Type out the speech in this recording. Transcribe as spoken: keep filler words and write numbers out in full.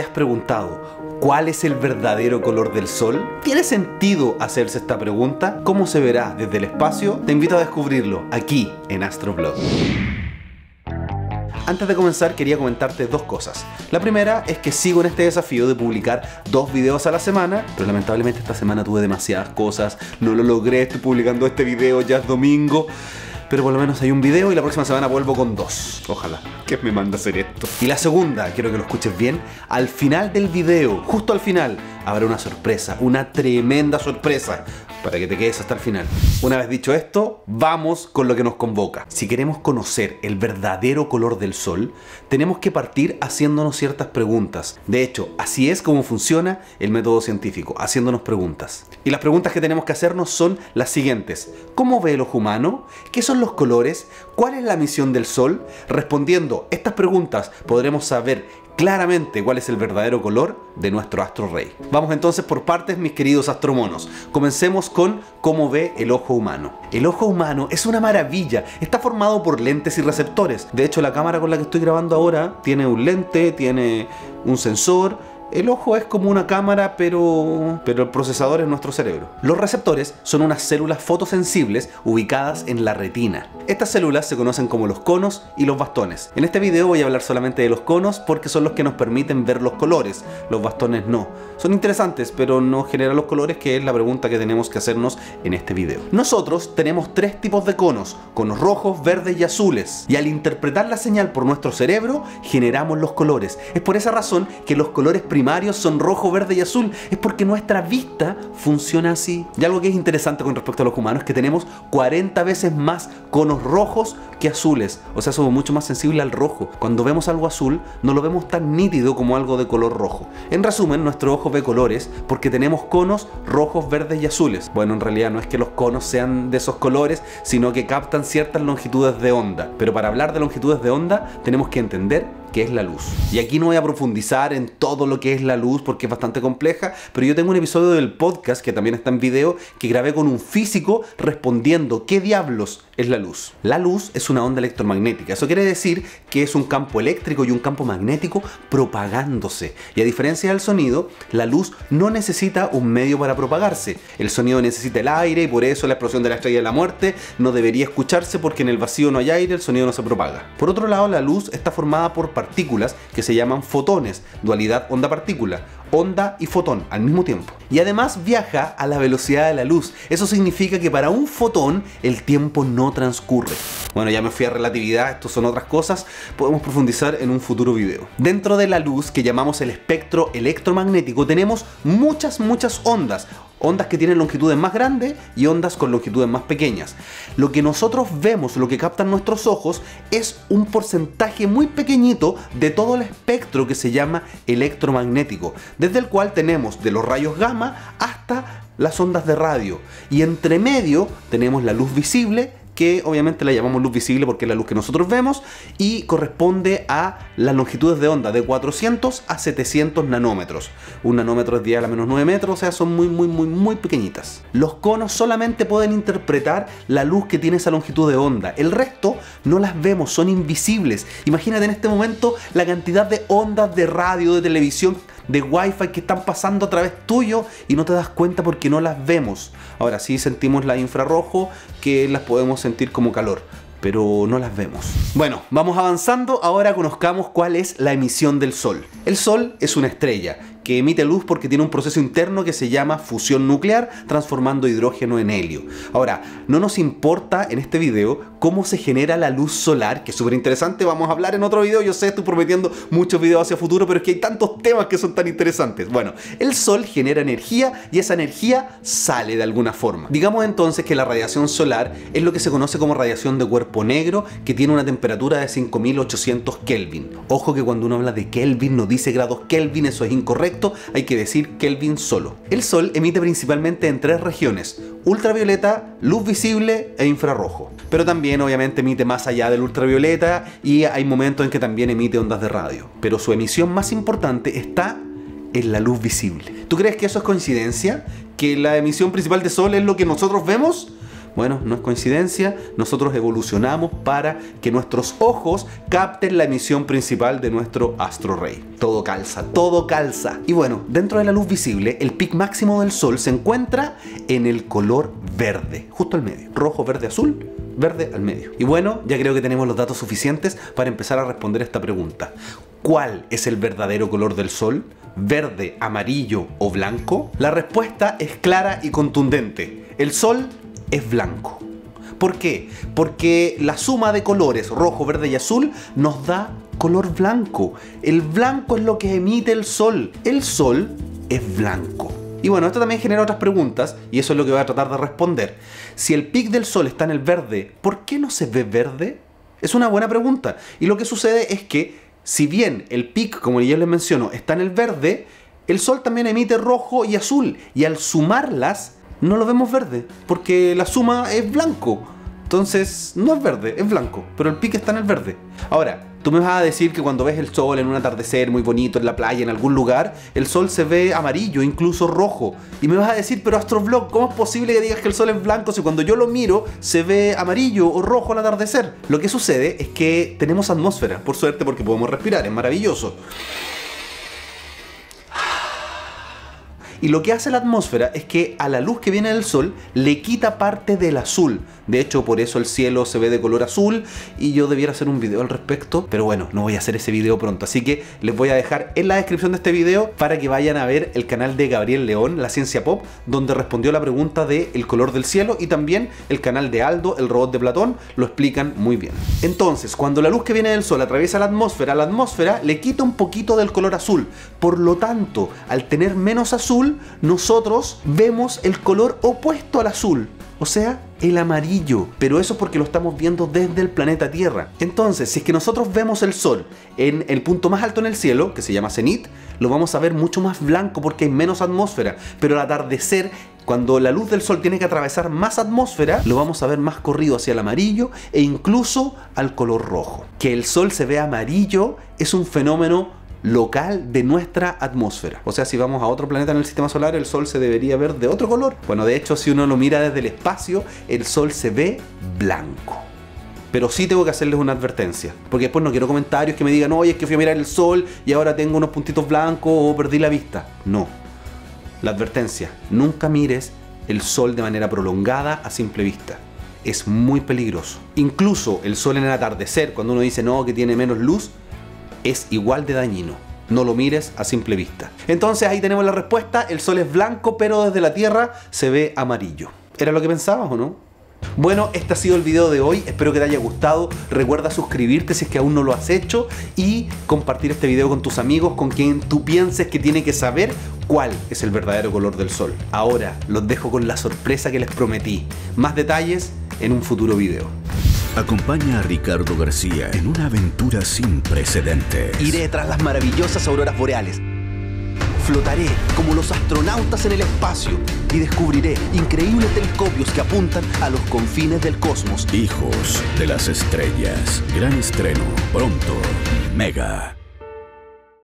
¿Te has preguntado cuál es el verdadero color del sol? ¿Tiene sentido hacerse esta pregunta? ¿Cómo se verá desde el espacio? Te invito a descubrirlo aquí en Astroblog. Antes de comenzar quería comentarte dos cosas. La primera es que sigo en este desafío de publicar dos videos a la semana, pero lamentablemente esta semana tuve demasiadas cosas, no lo logré, estoy publicando este video, ya es domingo, pero por lo menos hay un video y la próxima semana vuelvo con dos. Ojalá, que me manda a hacer esto. Y la segunda, quiero que lo escuches bien, al final del video, justo al final, habrá una sorpresa, una tremenda sorpresa, para que te quedes hasta el final. Una vez dicho esto, vamos con lo que nos convoca. Si queremos conocer el verdadero color del sol, tenemos que partir haciéndonos ciertas preguntas. De hecho, así es como funciona el método científico, haciéndonos preguntas. Y las preguntas que tenemos que hacernos son las siguientes. ¿Cómo ve el ojo humano? ¿Qué son los colores? ¿Cuál es la misión del sol? Respondiendo estas preguntas, podremos saber claramente cuál es el verdadero color de nuestro astro rey. Vamos entonces por partes, mis queridos astromonos. Comencemos con cómo ve el ojo humano. El ojo humano es una maravilla. Está formado por lentes y receptores. De hecho, la cámara con la que estoy grabando ahora tiene un lente, tiene un sensor. El ojo es como una cámara, pero, pero el procesador es nuestro cerebro. Los receptores son unas células fotosensibles ubicadas en la retina. Estas células se conocen como los conos y los bastones. En este video voy a hablar solamente de los conos porque son los que nos permiten ver los colores. Los bastones no. Son interesantes, pero no generan los colores, que es la pregunta que tenemos que hacernos en este video. Nosotros tenemos tres tipos de conos. Conos rojos, verdes y azules. Y al interpretar la señal por nuestro cerebro, generamos los colores. Es por esa razón que los colores primarios primarios son rojo, verde y azul, es porque nuestra vista funciona así. Y algo que es interesante con respecto a los humanos es que tenemos cuarenta veces más conos rojos que azules, o sea, somos mucho más sensibles al rojo. Cuando vemos algo azul, no lo vemos tan nítido como algo de color rojo. En resumen, nuestro ojo ve colores porque tenemos conos rojos, verdes y azules. Bueno, en realidad no es que los conos sean de esos colores, sino que captan ciertas longitudes de onda. Pero para hablar de longitudes de onda, tenemos que entender que es la luz. Y aquí no voy a profundizar en todo lo que es la luz porque es bastante compleja, pero yo tengo un episodio del podcast que también está en video que grabé con un físico respondiendo ¿qué diablos es la luz? La luz es una onda electromagnética. Eso quiere decir que es un campo eléctrico y un campo magnético propagándose. Y a diferencia del sonido, la luz no necesita un medio para propagarse. El sonido necesita el aire y por eso la explosión de la estrella de la muerte no debería escucharse porque en el vacío no hay aire, el sonido no se propaga. Por otro lado, la luz está formada por partículas que se llaman fotones, dualidad onda-partícula, onda y fotón al mismo tiempo. Y además viaja a la velocidad de la luz. Eso significa que para un fotón el tiempo no transcurre. Bueno, ya me fui a relatividad, estos son otras cosas, podemos profundizar en un futuro video. Dentro de la luz, que llamamos el espectro electromagnético, tenemos muchas, muchas ondas. Ondas que tienen longitudes más grandes y ondas con longitudes más pequeñas. Lo que nosotros vemos, lo que captan nuestros ojos, es un porcentaje muy pequeñito de todo el espectro que se llama electromagnético, desde el cual tenemos de los rayos gamma hasta las ondas de radio. Y entre medio tenemos la luz visible, que obviamente la llamamos luz visible porque es la luz que nosotros vemos y corresponde a las longitudes de onda de cuatrocientos a setecientos nanómetros. Un nanómetro es diez a la menos nueve metros, o sea, son muy, muy, muy, muy pequeñitas. Los conos solamente pueden interpretar la luz que tiene esa longitud de onda. El resto no las vemos, son invisibles. Imagínate en este momento la cantidad de ondas de radio, de televisión, de wifi que están pasando a través tuyo y no te das cuenta porque no las vemos. Ahora sí sentimos la infrarrojo, que las podemos sentir como calor, pero no las vemos. Bueno, vamos avanzando, ahora conozcamos cuál es la emisión del sol. El sol es una estrella que emite luz porque tiene un proceso interno que se llama fusión nuclear, transformando hidrógeno en helio. Ahora, no nos importa en este video cómo se genera la luz solar, que es súper interesante, vamos a hablar en otro video. Yo sé, estoy prometiendo muchos videos hacia futuro, pero es que hay tantos temas que son tan interesantes. Bueno, el sol genera energía y esa energía sale de alguna forma. Digamos entonces que la radiación solar es lo que se conoce como radiación de cuerpo negro, que tiene una temperatura de cinco mil ochocientos Kelvin. Ojo que cuando uno habla de Kelvin no dice grados Kelvin, eso es incorrecto. Hay que decir Kelvin solo. El sol emite principalmente en tres regiones: ultravioleta, luz visible e infrarrojo. Pero también obviamente emite más allá del ultravioleta y hay momentos en que también emite ondas de radio. Pero su emisión más importante está en la luz visible. ¿Tú crees que eso es coincidencia? ¿Que la emisión principal de sol es lo que nosotros vemos? Bueno, no es coincidencia, nosotros evolucionamos para que nuestros ojos capten la emisión principal de nuestro astro rey. Todo calza, todo calza. Y bueno, dentro de la luz visible, el pic máximo del Sol se encuentra en el color verde, justo al medio. Rojo, verde, azul, verde al medio. Y bueno, ya creo que tenemos los datos suficientes para empezar a responder esta pregunta. ¿Cuál es el verdadero color del Sol? ¿Verde, amarillo o blanco? La respuesta es clara y contundente. El Sol es blanco. ¿Por qué? Porque la suma de colores rojo, verde y azul nos da color blanco. El blanco es lo que emite el Sol. El Sol es blanco. Y bueno, esto también genera otras preguntas, y eso es lo que voy a tratar de responder. Si el pic del Sol está en el verde, ¿por qué no se ve verde? Es una buena pregunta. Y lo que sucede es que, si bien el pic, como ya les menciono, está en el verde, el Sol también emite rojo y azul, y al sumarlas no lo vemos verde, porque la suma es blanco. Entonces no es verde, es blanco, pero el pic está en el verde. Ahora, tú me vas a decir que cuando ves el Sol en un atardecer muy bonito, en la playa, en algún lugar, el Sol se ve amarillo, incluso rojo. Y me vas a decir, pero Astroblog, ¿cómo es posible que digas que el Sol es blanco si cuando yo lo miro se ve amarillo o rojo al atardecer? Lo que sucede es que tenemos atmósfera, por suerte, porque podemos respirar, es maravilloso. Y lo que hace la atmósfera es que a la luz que viene del Sol le quita parte del azul. De hecho, por eso el cielo se ve de color azul, y yo debiera hacer un video al respecto, pero bueno, no voy a hacer ese video pronto, así que les voy a dejar en la descripción de este video para que vayan a ver el canal de Gabriel León, La Ciencia Pop, donde respondió la pregunta de el color del cielo, y también el canal de Aldo, el robot de Platón, lo explican muy bien. Entonces, cuando la luz que viene del Sol atraviesa la atmósfera, la atmósfera le quita un poquito del color azul, por lo tanto, al tener menos azul, nosotros vemos el color opuesto al azul, o sea, el amarillo, pero eso es porque lo estamos viendo desde el planeta Tierra. Entonces, si es que nosotros vemos el Sol en el punto más alto en el cielo, que se llama cenit, lo vamos a ver mucho más blanco porque hay menos atmósfera, pero al atardecer, cuando la luz del Sol tiene que atravesar más atmósfera, lo vamos a ver más corrido hacia el amarillo e incluso al color rojo. Que el Sol se vea amarillo es un fenómeno local de nuestra atmósfera. O sea, si vamos a otro planeta en el sistema solar, el Sol se debería ver de otro color. Bueno, de hecho, si uno lo mira desde el espacio, el Sol se ve blanco. Pero sí tengo que hacerles una advertencia, porque después no quiero comentarios que me digan, oye, es que fui a mirar el Sol y ahora tengo unos puntitos blancos o perdí la vista. No. La advertencia, nunca mires el Sol de manera prolongada a simple vista. Es muy peligroso. Incluso el Sol en el atardecer, cuando uno dice, no, que tiene menos luz, es igual de dañino. No lo mires a simple vista. Entonces ahí tenemos la respuesta. El Sol es blanco, pero desde la Tierra se ve amarillo. ¿Era lo que pensabas o no? Bueno, este ha sido el video de hoy. Espero que te haya gustado. Recuerda suscribirte si es que aún no lo has hecho, y compartir este video con tus amigos, con quien tú pienses que tiene que saber cuál es el verdadero color del Sol. Ahora los dejo con la sorpresa que les prometí. Más detalles en un futuro video. Acompaña a Ricardo García en una aventura sin precedentes. Iré tras las maravillosas auroras boreales. Flotaré como los astronautas en el espacio y descubriré increíbles telescopios que apuntan a los confines del cosmos. Hijos de las estrellas. Gran estreno. Pronto. Mega.